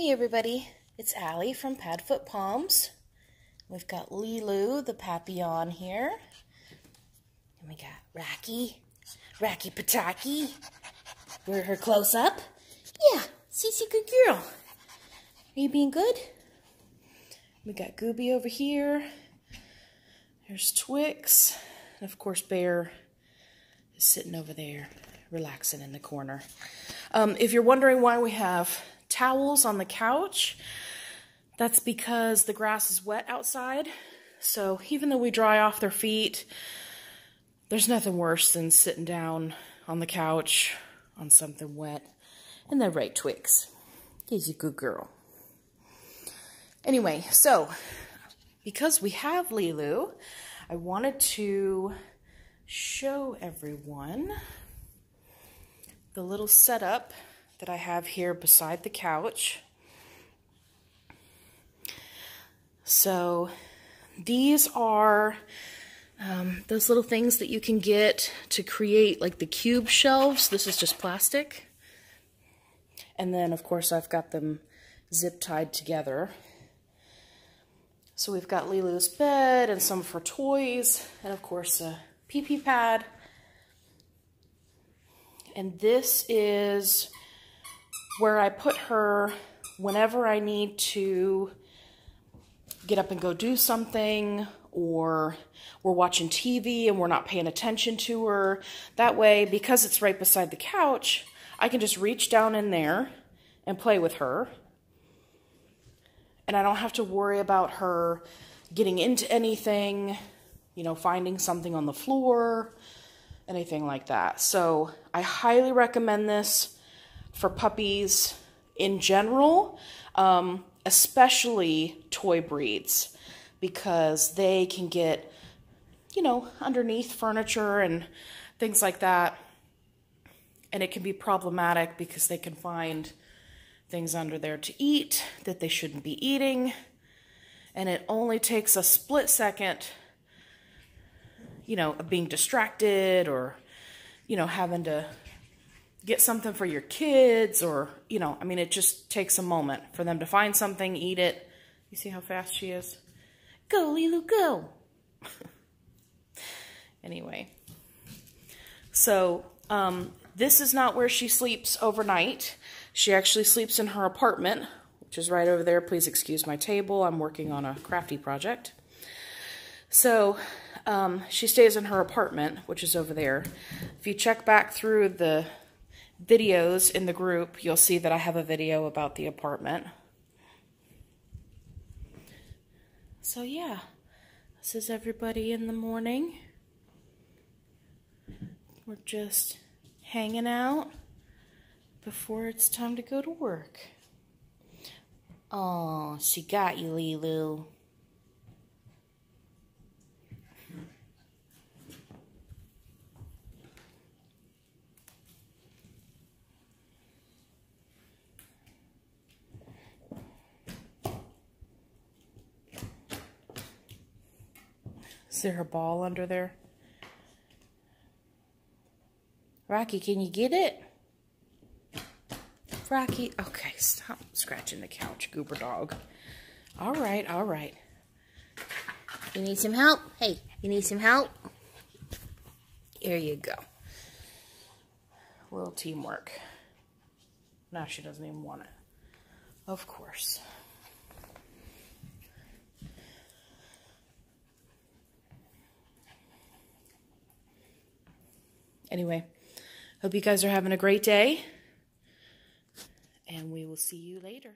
Hey everybody, it's Allie from Padfoot Palms. We've got Leeloo the Papillon here. And we got Rocky Pataki. We're her close up. Yeah, Cece, good girl. Are you being good? We got Gooby over here. There's Twix. And of course Bear is sitting over there relaxing in the corner. If you're wondering why we have towels on the couch, that's because the grass is wet outside. So even though we dry off their feet, there's nothing worse than sitting down on the couch on something wet. And they're right, Twix. She's a good girl. Anyway, so because we have Leeloo, I wanted to show everyone the little setup that I have here beside the couch. So these are those little things that you can get to create like the cube shelves. This is just plastic. And then of course I've got them zip tied together. So we've got Leeloo's bed and some for toys and of course a pee-pee pad. And this is where I put her whenever I need to get up and go do something, or we're watching TV and we're not paying attention to her. That way, because it's right beside the couch, I can just reach down in there and play with her. And I don't have to worry about her getting into anything, you know, finding something on the floor, anything like that. So I highly recommend this for puppies in general, especially toy breeds, because they can get, you know, underneath furniture and things like that. And it can be problematic because they can find things under there to eat that they shouldn't be eating. And it only takes a split second, you know, of being distracted or, you know, having to get something for your kids, or, you know, I mean, it just takes a moment for them to find something, eat it. You see how fast she is? Go, Leeloo, go! Anyway, so this is not where she sleeps overnight. She actually sleeps in her apartment, which is right over there. Please excuse my table. I'm working on a crafty project. So she stays in her apartment, which is over there. If you check back through the videos in the group, you'll see that I have a video about the apartment. So yeah, this is everybody in the morning. We're just hanging out before it's time to go to work. Oh, she got you, Leeloo. Is there a ball under there? Rocky, can you get it? Rocky, okay, stop scratching the couch, goober dog. All right, all right. You need some help? Hey, you need some help? Here you go. A little teamwork. Now she doesn't even want it. Of course. Anyway, hope you guys are having a great day, and we will see you later.